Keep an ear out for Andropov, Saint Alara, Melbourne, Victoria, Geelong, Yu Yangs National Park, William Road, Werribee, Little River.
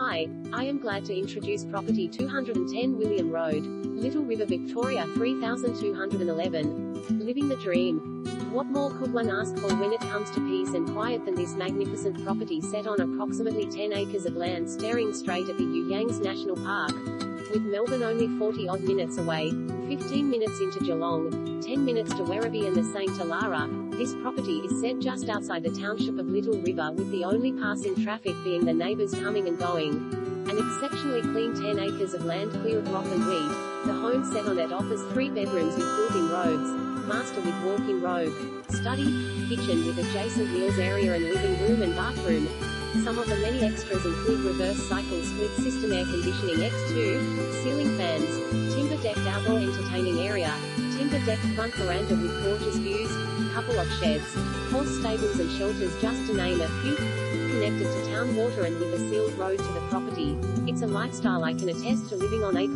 Hi, I am glad to introduce property 210 William Road, Little River, Victoria 3211. Living the dream. What more could one ask for when it comes to peace and quiet than this magnificent property set on approximately 10 acres of land staring straight at the Yu Yangs National Park? With Melbourne only 40-odd minutes away, 15 minutes into Geelong, 10 minutes to Werribee and the Saint Alara, this property is set just outside the township of Little River, with the only passing traffic being the neighbours coming and going. An exceptionally clean 10 acres of land clear of rock and weed, the home set on it offers 3 bedrooms with built-in robes, master with walk-in robe, study, kitchen with adjacent meals area and living room and bathroom. Some of the many extras include reverse cycle split system air conditioning X2, ceiling fans, timber-decked outdoor entertaining area, timber-decked front veranda with gorgeous views, couple of sheds, horse stables and shelters, just to name a few. Connected to town water and with a sealed road to the property, it's a lifestyle I can attest to living on acreage.